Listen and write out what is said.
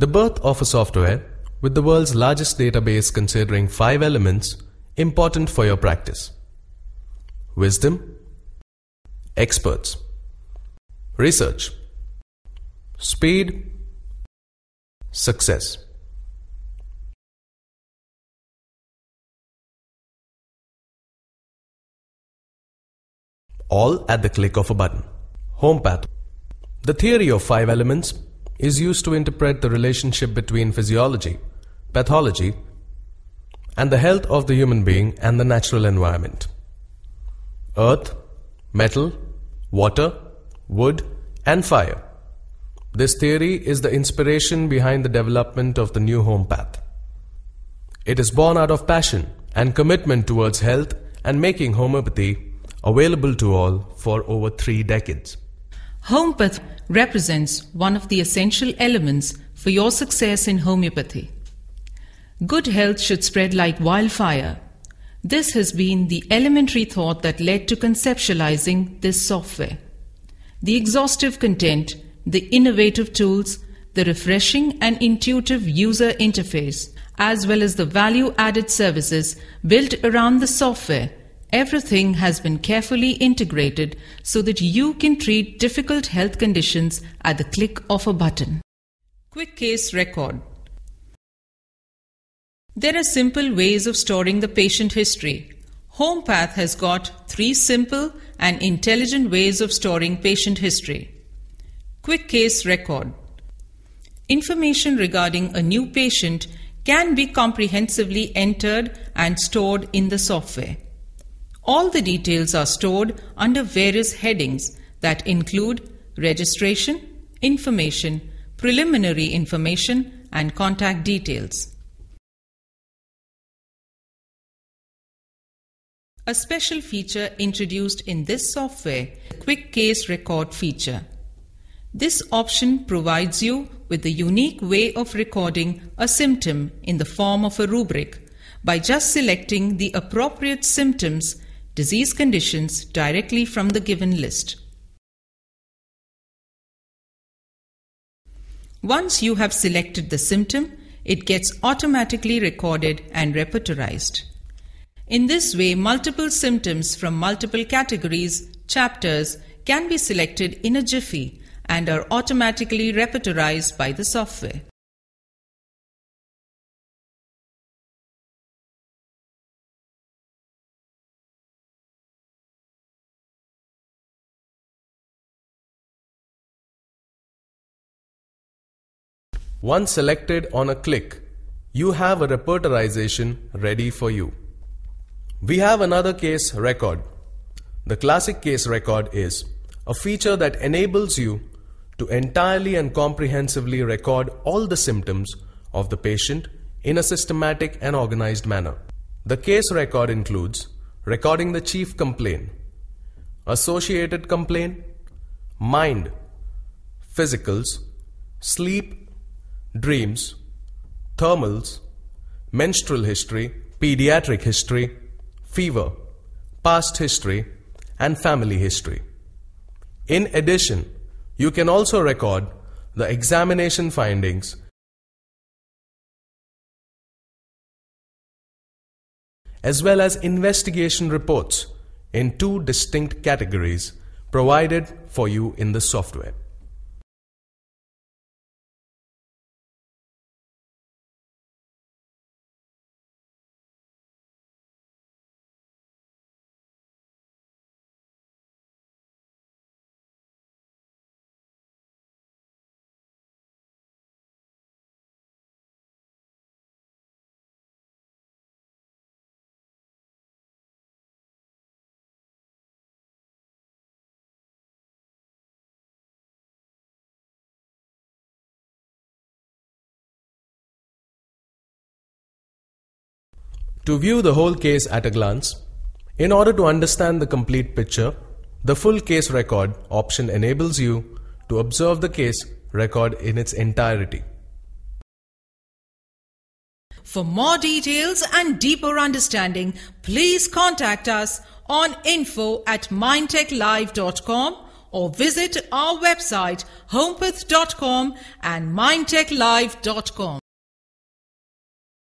The birth of a software with the world's largest database considering 5 elements important for your practice. Wisdom, experts, research, speed, success. All at the click of a button. Home path. The theory of 5 elements is used to interpret the relationship between physiology, pathology, and the health of the human being and the natural environment. Earth, metal, water, wood, and fire. This theory is the inspiration behind the development of the new home path. It is born out of passion and commitment towards health and making homeopathy available to all for over 3 decades. Homepath represents one of the essential elements for your success in homeopathy. Good health should spread like wildfire. This has been the elementary thought that led to conceptualizing this software. The exhaustive content, the innovative tools, the refreshing and intuitive user interface, as well as the value-added services built around the software, everything has been carefully integrated so that you can treat difficult health conditions at the click of a button. Quick case record. There are simple ways of storing the patient history. HomePath has got 3 simple and intelligent ways of storing patient history. Quick case record. Information regarding a new patient can be comprehensively entered and stored in the software. All the details are stored under various headings that include registration, information, preliminary information, and contact details. A special feature introduced in this software, the Quick Case Record feature. This option provides you with the unique way of recording a symptom in the form of a rubric by just selecting the appropriate symptoms disease conditions directly from the given list. Once you have selected the symptom, it gets automatically recorded and repertorized. In this way, multiple symptoms from multiple categories, chapters, can be selected in a jiffy and are automatically repertorized by the software. Once selected on a click, you have a repertorization ready for you. We have another case record. The classic case record is a feature that enables you to entirely and comprehensively record all the symptoms of the patient in a systematic and organized manner. The case record includes recording the chief complaint, associated complaint, mind, physicals, sleep, dreams, thermals, menstrual history, pediatric history, fever, past history, and family history. In addition, you can also record the examination findings as well as investigation reports in 2 distinct categories provided for you in the software. To view the whole case at a glance, in order to understand the complete picture, the full case record option enables you to observe the case record in its entirety. For more details and deeper understanding, please contact us on info@mindtechlive.com or visit our website, homepath.com and mindtechlive.com.